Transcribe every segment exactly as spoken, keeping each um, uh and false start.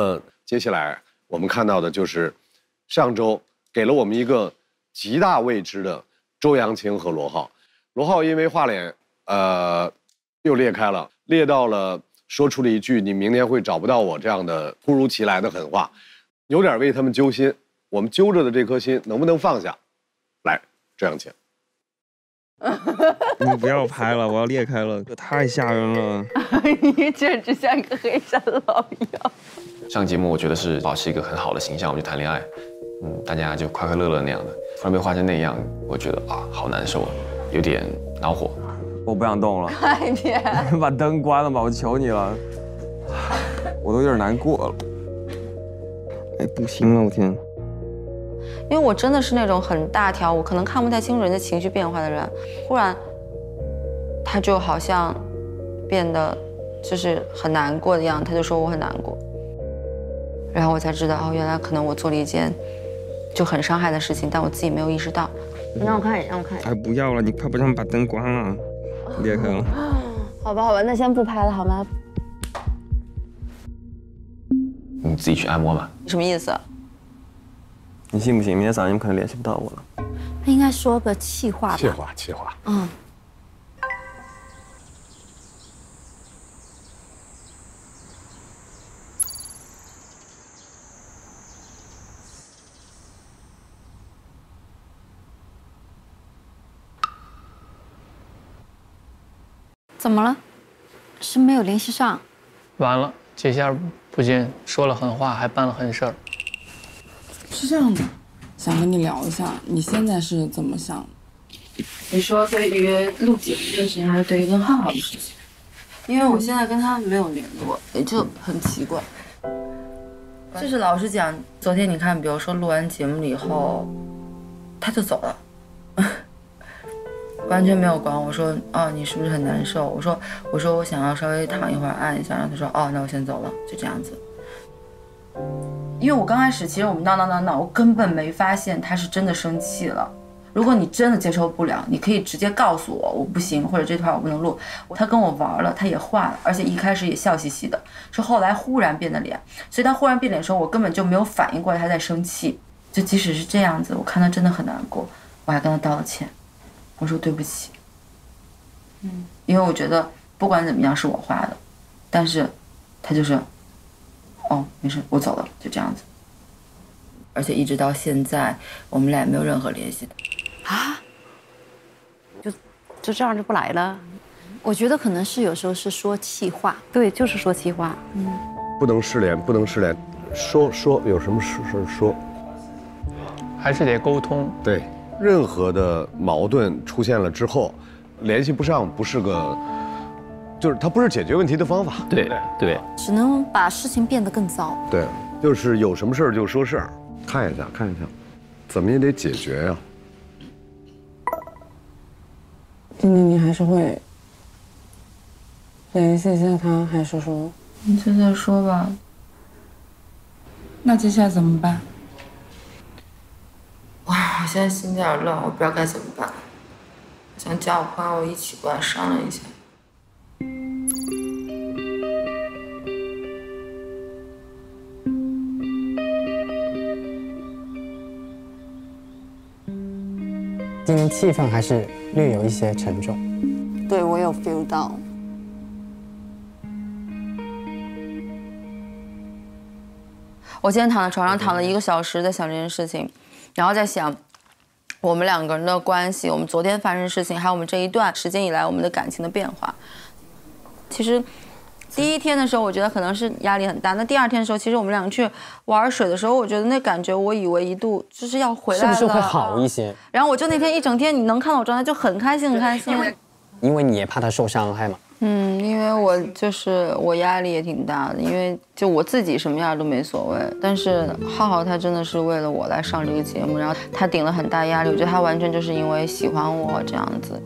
么接下来我们看到的就是上周给了我们一个极大未知的周扬青和罗浩。罗浩因为画脸，呃，又裂开了，裂到了说出了一句“你明天会找不到我”这样的突如其来的狠话，有点为他们揪心。我们揪着的这颗心能不能放下？来，周扬青。 你不要拍了，我要裂开了，这太吓人了。你这只像个黑山老妖。上节目我觉得是保持一个很好的形象，我们去谈恋爱，嗯，大家就快快乐乐那样的。突然被画成那样，我觉得啊，好难受啊，有点恼火。我不想动了，快点，把灯关了吧，我求你了。我都有点难过了。哎，不行了，我天。 因为我真的是那种很大条，我可能看不太清楚人家情绪变化的人，忽然，他就好像变得就是很难过的样子，他就说我很难过，然后我才知道哦，原来可能我做了一件就很伤害的事情，但我自己没有意识到。你让我看一眼，让我看一眼。哎，不要了，你快不让把灯关了，裂开了。好吧，好吧，那先不拍了好吗？你自己去按摩吧。什么意思？ 你信不信？明天早上你们可能联系不到我了。那应该说个气话吧。气话，气话。嗯。怎么了？是没有联系上？完了，这下不仅说了狠话，还办了狠事儿。 是这样的，想跟你聊一下，你现在是怎么想？你说对于陆姐的事情，还是对于跟浩浩的事情？因为我现在跟他没有联络，也就很奇怪。就是老实讲，昨天你看，比如说录完节目以后，他就走了，完全没有管我说，哦，你是不是很难受？我说，我说我想要稍微躺一会儿，按一下，然后他说，哦，那我先走了，就这样子。 因为我刚开始，其实我们闹闹闹闹，我根本没发现他是真的生气了。如果你真的接受不了，你可以直接告诉我，我不行，或者这段我不能录。他跟我玩了，他也坏了，而且一开始也笑嘻嘻的，是后来忽然变的脸。所以他忽然变脸的时候，我根本就没有反应过来他在生气。就即使是这样子，我看他真的很难过，我还跟他道了歉，我说对不起。嗯，因为我觉得不管怎么样是我画的，但是他就是。 哦，没事，我走了，就这样子。而且一直到现在，我们俩也没有任何联系。啊？就就这样就不来了？我觉得可能是有时候是说气话，对，就是说气话。嗯，不能失联，不能失联，说说有什么事事说，还是得沟通。对，任何的矛盾出现了之后，联系不上不是个。 就是它不是解决问题的方法，对对，对只能把事情变得更糟。对，就是有什么事儿就说事儿，看一下看一下，怎么也得解决呀、啊。今天你还是会联系一下他，还是说你就再说吧？那接下来怎么办？哇，我现在心有点乱，我不知道该怎么办。想加我朋友一起过来商量一下。 今天气氛还是略有一些沉重，对我有 feel 到。我今天躺在床上躺了一个小时，在想这件事情，然后在想我们两个人的关系，我们昨天发生的事情，还有我们这一段时间以来我们的感情的变化。其实第一天的时候，我觉得可能是压力很大。那第二天的时候，其实我们两个去玩水的时候，我觉得那感觉，我以为一度就是要回来了，是不是会好一些？然后我就那天一整天，你能看到我状态就很开心，很开心。因为，因为你也怕他受伤害嘛。嗯，因为我就是我压力也挺大的，因为就我自己什么样都没所谓，但是浩浩他真的是为了我来上这个节目，然后他顶了很大压力。我觉得他完全就是因为喜欢我这样子。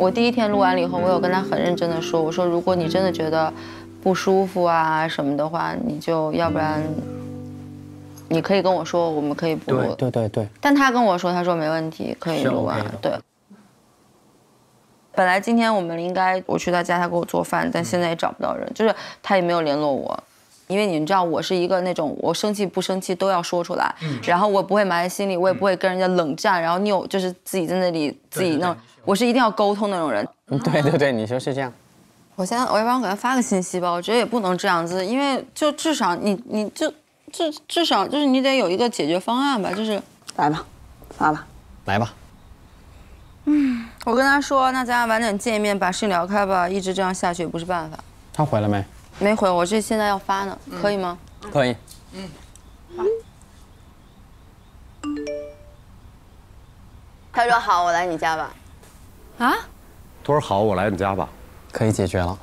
我第一天录完了以后，我有跟他很认真的说，我说如果你真的觉得不舒服啊什么的话，你就要不然你可以跟我说，我们可以不录。对对对。但他跟我说，他说没问题，可以录完。对。本来今天我们应该我去他家，他给我做饭，但现在也找不到人，就是他也没有联络我，因为你知道我是一个那种我生气不生气都要说出来，嗯、然后我不会埋在心里，我也不会跟人家冷战，嗯、然后你有就是自己在那里自己弄，我是一定要沟通的那种人。对对对，你说是这样。我现在我要不然给他发个信息吧，我觉得也不能这样子，因为就至少你你就至至少就是你得有一个解决方案吧，就是来吧，发吧，来吧。嗯，我跟他说，那咱俩晚点见面，把事聊开吧，一直这样下去也不是办法。他回了没？ 没回，我这现在要发呢，嗯、可以吗？可以。嗯，发。他说好，我来你家吧。啊？他说好，我来你家吧。可以解决了。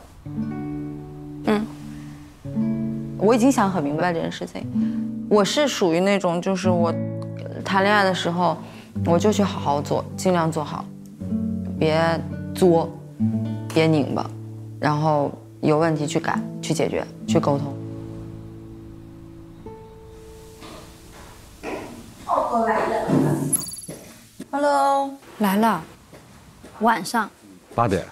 嗯。我已经想很明白这件事情。我是属于那种，就是我谈恋爱的时候，我就去好好做，尽量做好，别作，别拧巴，然后。 有问题去改、去解决、去沟通。哦，我来了。Hello， 来了。晚上。八点。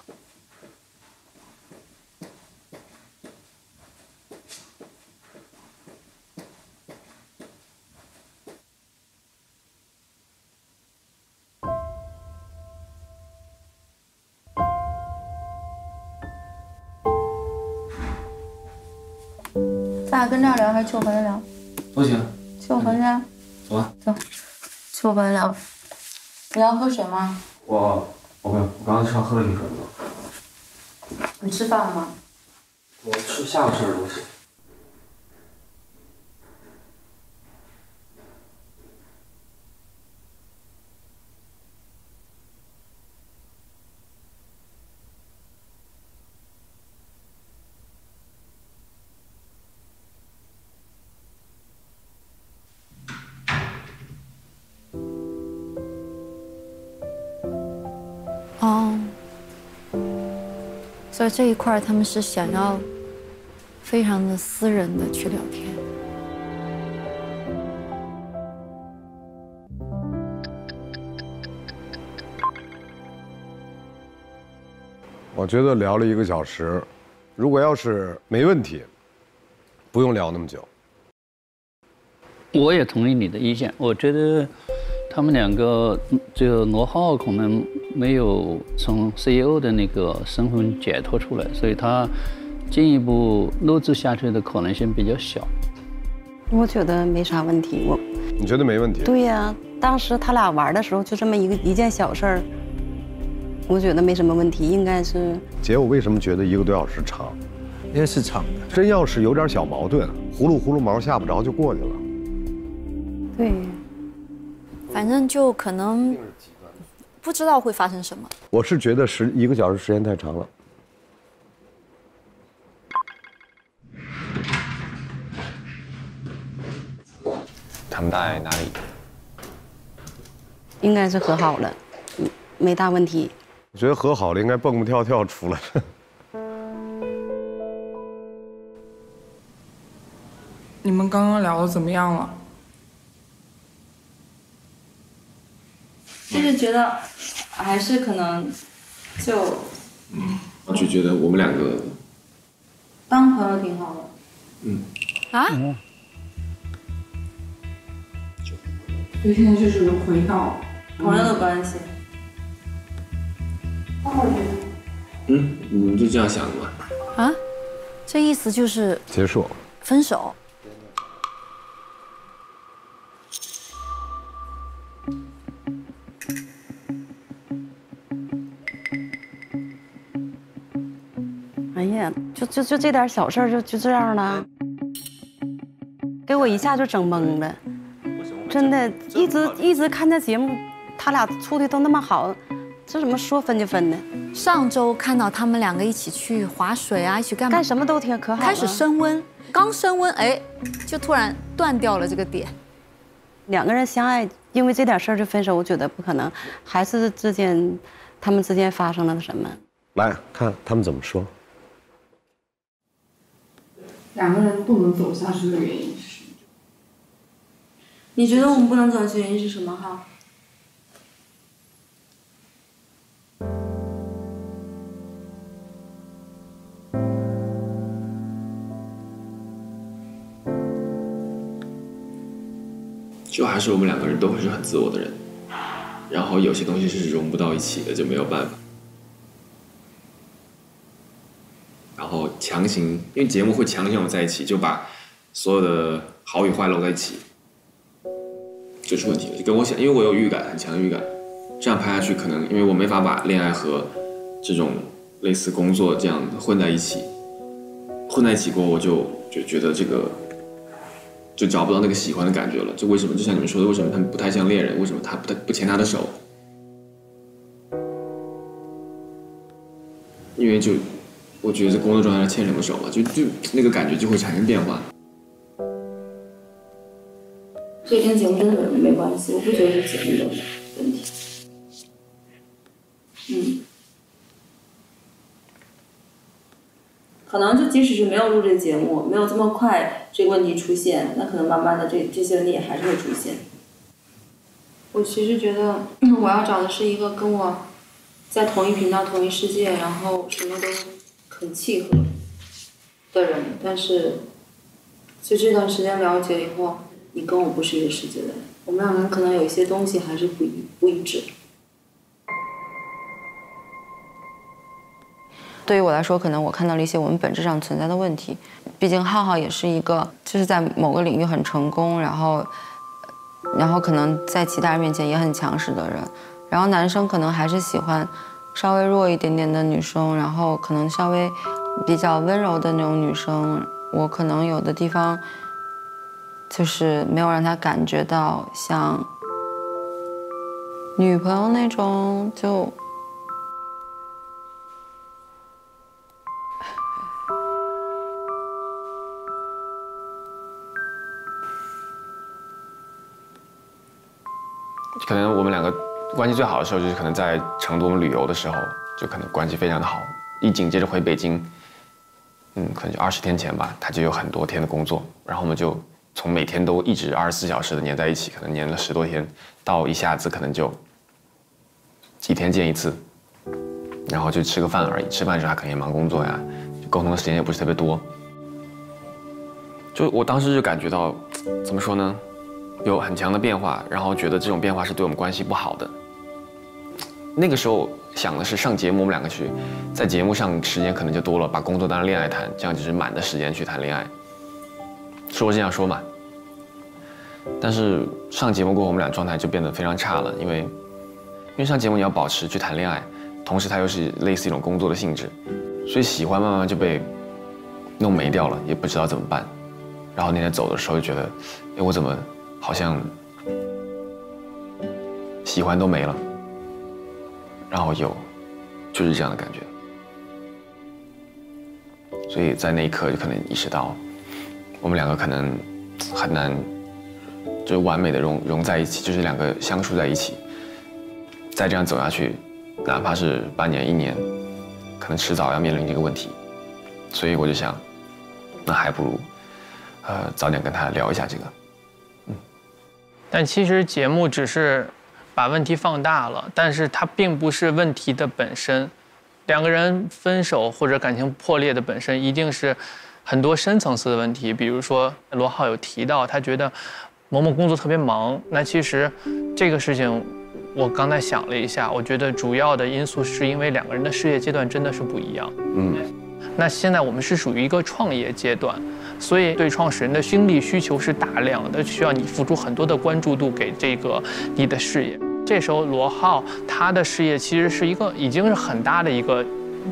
跟这儿聊还是去我房间聊？都行。去我房间。走吧。走。去我房间聊。你要喝水吗？我我没有，我刚刚上喝了一水了。你吃饭了吗？我吃下午吃的东西。在这一块，他们是想要非常的私人的去聊天。我觉得聊了一个小时，如果要是没问题，不用聊那么久。我也同意你的意见，我觉得他们两个就罗浩可能。 没有从 C E O 的那个身份解脱出来，所以他进一步录制下去的可能性比较小。我觉得没啥问题，我你觉得没问题？对呀、啊，当时他俩玩的时候就这么一个一件小事儿，我觉得没什么问题，应该是。姐，我为什么觉得一个多小时长？因为是长的。真要是有点小矛盾，葫芦葫芦毛下不着就过去了。对，反正就可能。 不知道会发生什么。我是觉得时一个小时时间太长了。他们在哪里？应该是和好了，没大问题。我觉得和好了，应该蹦蹦跳跳出来了。你们刚刚聊的怎么样了？ 就是觉得，还是可能，就，我就觉得我们两个当朋友挺好的。嗯。啊？有些人就是回到朋友的关系。那我觉得。嗯，你们就这样想的吗？啊？这意思就是。结束。分手。 就就就这点小事儿就就这样了，给我一下就整懵了，真的，一直一直看这节目，他俩处的都那么好，这怎么说分就分呢？上周看到他们两个一起去划水啊，一起干嘛？干什么都挺可好。开始升温，刚升温，哎，就突然断掉了这个点。两个人相爱，因为这点事儿就分手，我觉得不可能，还是之间，他们之间发生了什么？来看他们怎么说。 两个人不能走下去的原因是什么？你觉得我们不能走下去的原因是什么？哈？就还是我们两个人都会是很自我的人，然后有些东西是融不到一起的，就没有办法。然后强行，因为节目会强行我们在一起，就把所有的好与坏搂在一起，这是问题。就跟我想，因为我有预感，很强的预感，这样拍下去可能，因为我没法把恋爱和这种类似工作这样混在一起，混在一起过，我就就觉得这个就找不到那个喜欢的感觉了。就为什么，就像你们说的，为什么他们不太像恋人？为什么他不太不牵他的手？因为就。 我觉得工作状态上牵什么手嘛，就就那个感觉就会产生变化。所以跟节目真的没关系，我不觉得是节目的问题。嗯，可能就即使是没有录这个节目，没有这么快这个问题出现，那可能慢慢的这这些问题也还是会出现。我其实觉得我要找的是一个跟我在同一频道、同一世界，然后什么都。 很契合的人，但是就这段时间了解以后，你跟我不是一个世界的人，我们两个人可能有一些东西还是不一不一致。对于我来说，可能我看到了一些我们本质上存在的问题。毕竟浩浩也是一个，就是在某个领域很成功，然后然后可能在其他人面前也很强势的人，然后男生可能还是喜欢。 稍微弱一点点的女生，然后可能稍微比较温柔的那种女生，我可能有的地方就是没有让她感觉到像女朋友那种，就可能我们两个。 关系最好的时候就是可能在成都我们旅游的时候，就可能关系非常的好。一紧接着回北京，嗯，可能就二十天前吧，他就有很多天的工作，然后我们就从每天都一直二十四小时的黏在一起，可能黏了十多天，到一下子可能就几天见一次，然后就吃个饭而已。吃饭的时候他可能也忙工作呀，就沟通的时间也不是特别多。就我当时就感觉到，怎么说呢，有很强的变化，然后觉得这种变化是对我们关系不好的。 那个时候想的是上节目，我们两个去，在节目上时间可能就多了，把工作当成恋爱谈，这样就是满的时间去谈恋爱。说是这样说嘛，但是上节目过后，我们俩状态就变得非常差了，因为因为上节目你要保持去谈恋爱，同时它又是类似一种工作的性质，所以喜欢慢慢就被弄没掉了，也不知道怎么办。然后那天走的时候就觉得，哎，我怎么好像喜欢都没了。 然后有，就是这样的感觉，所以在那一刻就可能意识到，我们两个可能很难，就是完美的融融在一起，就是两个相处在一起。再这样走下去，哪怕是半年一年，可能迟早要面临这个问题。所以我就想，那还不如，呃，早点跟他聊一下这个。嗯，但其实节目只是。 把问题放大了，但是它并不是问题的本身。两个人分手或者感情破裂的本身，一定是很多深层次的问题。比如说罗浩有提到，他觉得某某工作特别忙。那其实这个事情，我刚才想了一下，我觉得主要的因素是因为两个人的事业阶段真的是不一样。嗯，那现在我们是属于一个创业阶段。 所以，对创始人的精力需求是大量的，需要你付出很多的关注度给这个你的事业。这时候，罗浩他的事业其实是一个已经是很大的一个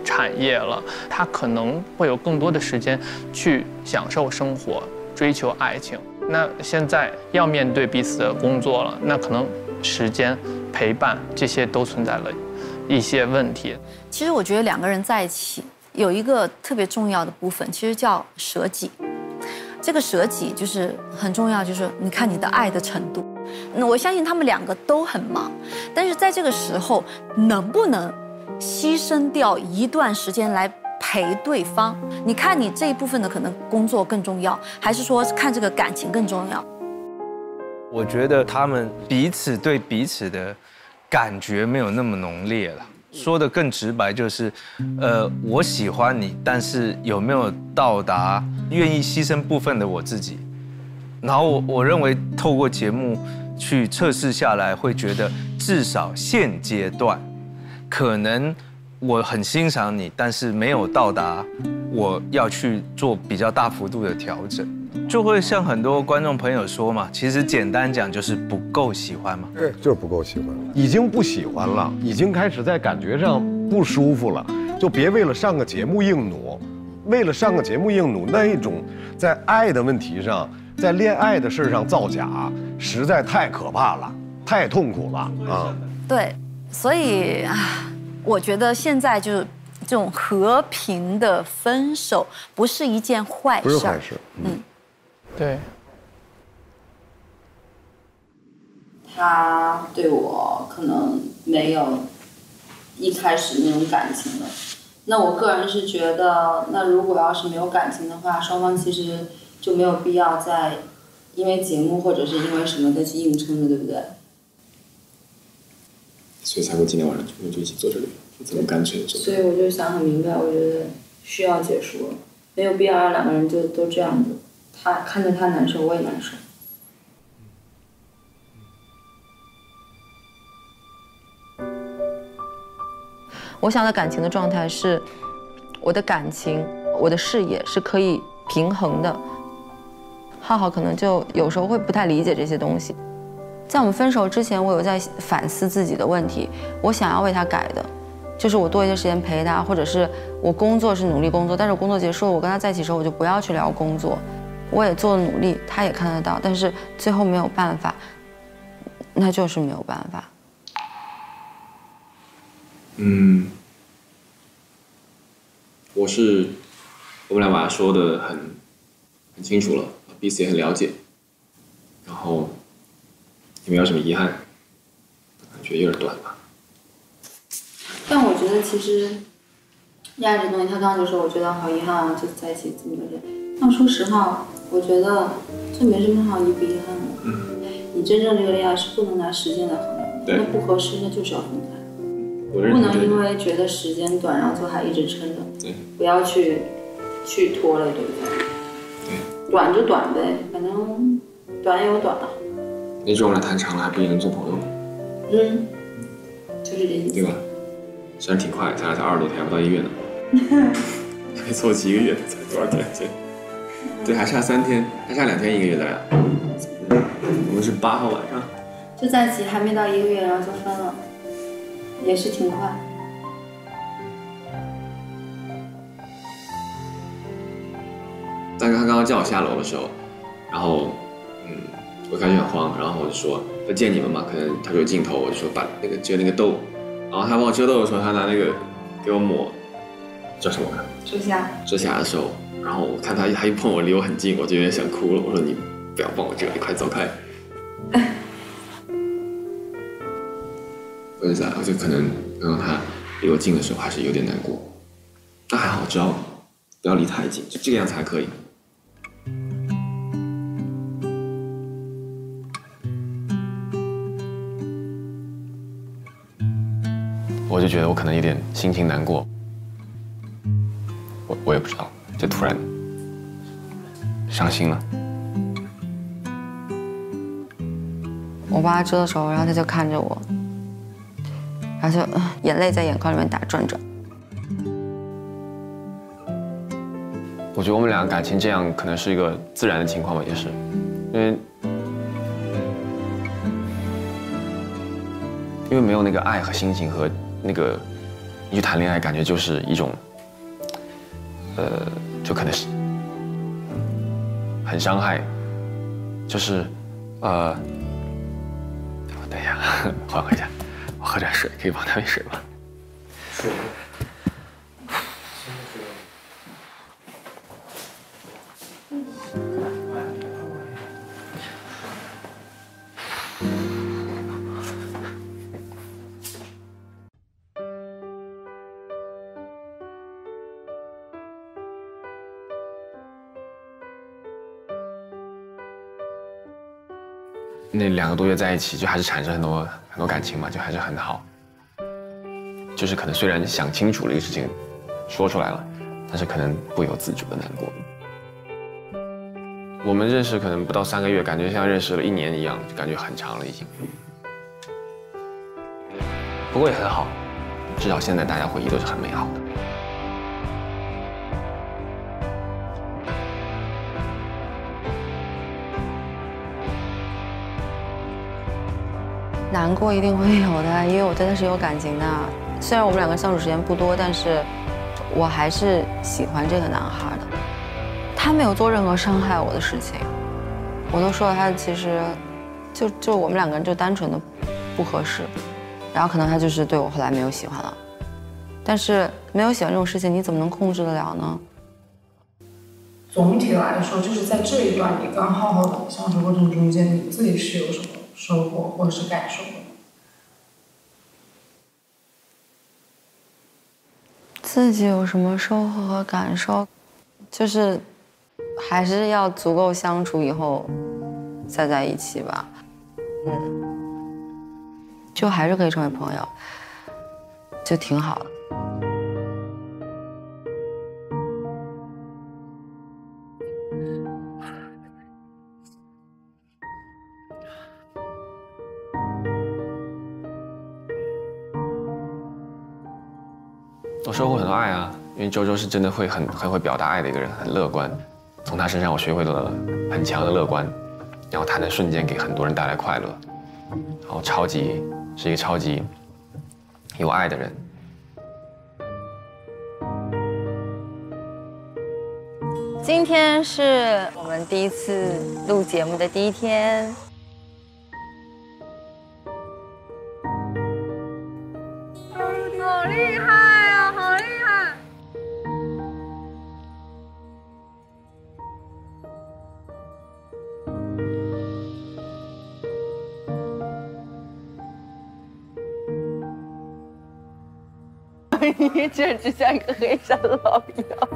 产业了，他可能会有更多的时间去享受生活、追求爱情。那现在要面对彼此的工作了，那可能时间、陪伴这些都存在了一些问题。其实，我觉得两个人在一起有一个特别重要的部分，其实叫舍己。 这个舍己就是很重要，就是你看你的爱的程度。那我相信他们两个都很忙，但是在这个时候，能不能牺牲掉一段时间来陪对方？你看你这一部分的可能工作更重要，还是说看这个感情更重要？我觉得他们彼此对彼此的感觉没有那么浓烈了。 说的更直白就是，呃，我喜欢你，但是有没有到达愿意牺牲部分的我自己？然后我我认为透过节目去测试下来，会觉得至少现阶段，可能我很欣赏你，但是没有到达我要去做比较大幅度的调整，就会像很多观众朋友说嘛，其实简单讲就是不够喜欢嘛，对，就是不够喜欢，已经不喜欢了，已经开始在感觉上不舒服了，就别为了上个节目硬努。 为了上个节目硬努，那一种在爱的问题上，在恋爱的事上造假，实在太可怕了，太痛苦了啊！对，所以啊，我觉得现在就是这种和平的分手，不是一件坏事，不是坏事。嗯，对。他对我可能没有一开始那种感情了。 那我个人是觉得，那如果要是没有感情的话，双方其实就没有必要再因为节目或者是因为什么再去硬撑了，对不对？所以才会今天晚上我们就一起坐这里，这么干脆的。所以我就想很明白，我觉得需要结束了，没有必要让两个人就都这样子，他看着他难受，我也难受。 我想的感情的状态是，我的感情、我的事业是可以平衡的。浩浩可能就有时候会不太理解这些东西。在我们分手之前，我有在反思自己的问题，我想要为他改的，就是我多一些时间陪他，或者是我工作是努力工作，但是工作结束了，我跟他在一起的时候，我就不要去聊工作。我也做了努力，他也看得到，但是最后没有办法，那就是没有办法。 嗯，我是我们俩把它说的很很清楚了，彼此也很了解，然后也没有什么遗憾，感觉有点短吧。但我觉得其实恋爱这东西，他刚刚就说我觉得好遗憾啊，就在一起这么多年。但说实话，我觉得这没什么好遗不遗憾的。嗯，你真正这个恋爱是不能拿时间来衡量的，那不合适，那就是要分开。 不能因为觉得时间短，然后就还一直撑着，对，不要去去拖了，对不对？对，短就短呗，反正短也有短啊。那种人谈长了还不一定能做朋友。嗯，就是这意思。对吧？虽然挺快，咱俩才二十多天，还不到一月呢，还凑齐一个月才多少天？对，对，还差三天，还差两天一个月咱俩。我们是八号晚上就在一起，还没到一个月，然后就分了。 也是挺快。但是他刚刚叫我下楼的时候，然后，嗯，我感觉很慌，然后我就说要见你们嘛，可能他有镜头，我就说把那个遮那个痘，然后他帮我遮痘的时候，他拿那个给我抹，叫什么？遮瑕。遮瑕的时候，然后我看他他一碰我，离我很近，我就有点想哭了。我说你不要帮我遮，你快走开。我就我就可能刚刚他离我近的时候还是有点难过，但还好，只要不要离太近，就这个样子还可以。我就觉得我可能有点心情难过，我我也不知道，就突然伤心了。我帮他遮的时候，然后他就看着我。 然后就眼泪在眼眶里面打转转。我觉得我们俩感情这样可能是一个自然的情况吧，也是，因为因为没有那个爱和心情和那个你去谈恋爱，感觉就是一种，呃，就可能是很伤害，就是呃，等一下，缓和一下。 我喝点水，可以帮他杯水吗？水。那两个多月在一起，就还是产生很多。 很多感情嘛，就还是很好。就是可能虽然想清楚了一个事情，说出来了，但是可能不由自主的难过。我们认识可能不到三个月，感觉像认识了一年一样，就感觉很长了已经。不过也很好，至少现在大家回忆都是很美好的。 难过一定会有的，因为我真的是有感情的。虽然我们两个相处时间不多，但是我还是喜欢这个男孩的。他没有做任何伤害我的事情，我都说了，他其实就就我们两个人就单纯的不合适。然后可能他就是对我后来没有喜欢了，但是没有喜欢这种事情，你怎么能控制得了呢？总体来说，就是在这一段你跟浩浩的相处过程中间，你自己是有什么？ 收获或者是感受，自己有什么收获和感受，就是还是要足够相处以后再在一起吧，嗯，就还是可以成为朋友，就挺好的。 我收获很多爱啊，因为周周是真的会很很会表达爱的一个人，很乐观。从他身上我学会了很强的乐观，然后他能瞬间给很多人带来快乐，然后超级是一个超级有爱的人。今天是我们第一次录节目的第一天。 你简直像一个黑山老妖。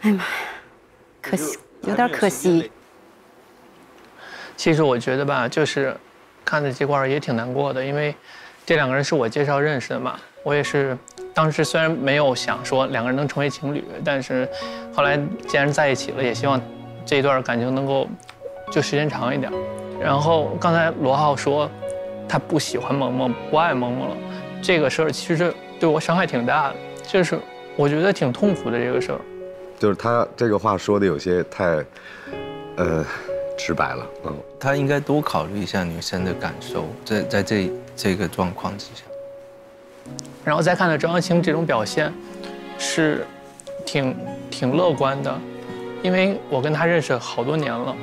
哎妈呀，可惜，有点可惜。其实我觉得吧，就是看着这块儿也挺难过的，因为这两个人是我介绍认识的嘛。我也是当时虽然没有想说两个人能成为情侣，但是后来既然在一起了，也希望这一段感情能够就时间长一点。然后刚才罗浩说他不喜欢萌萌，不爱萌萌了，这个事儿其实对我伤害挺大的，就是我觉得挺痛苦的这个事儿。 就是他这个话说的有些太，呃，直白了。嗯，他应该多考虑一下女生的感受，在在这这个状况之下。然后再看到张扬青这种表现，是挺挺乐观的，因为我跟他认识好多年了，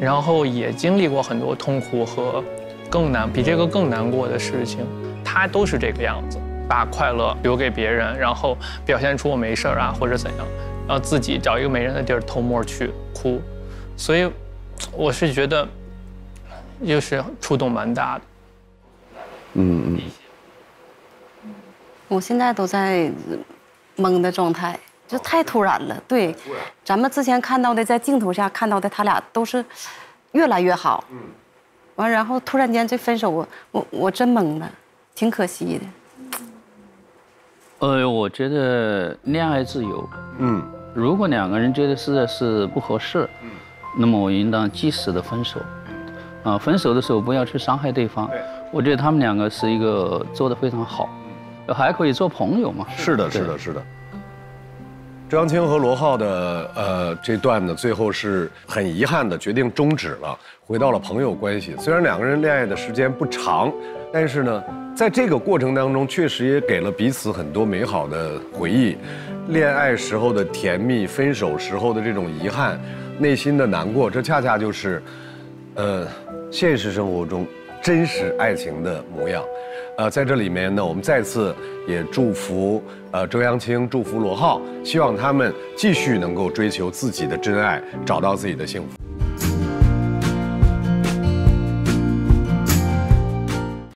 然后也经历过很多痛苦和更难比这个更难过的事情，他都是这个样子，把快乐留给别人，然后表现出我没事啊或者怎样。 然后自己找一个没人的地儿偷摸去哭，所以我是觉得，就是触动蛮大的。嗯嗯。我现在都在懵的状态，就太突然了。对，咱们之前看到的，在镜头下看到的，他俩都是越来越好。嗯。完，然后突然间这分手，我我我真懵了，挺可惜的。呃，我觉得恋爱自由。嗯。 如果两个人觉得实在是不合适，嗯，那么我应当及时的分手，啊，分手的时候不要去伤害对方。对，我觉得他们两个是一个做得非常好，还可以做朋友嘛。是的，是的，是的。张青和罗浩的呃这段呢，最后是很遗憾的决定终止了，回到了朋友关系。虽然两个人恋爱的时间不长，但是呢，在这个过程当中，确实也给了彼此很多美好的回忆。 恋爱时候的甜蜜，分手时候的这种遗憾，内心的难过，这恰恰就是，呃，现实生活中真实爱情的模样。呃，在这里面呢，我们再次也祝福呃周扬青，祝福罗浩，希望他们继续能够追求自己的真爱，找到自己的幸福。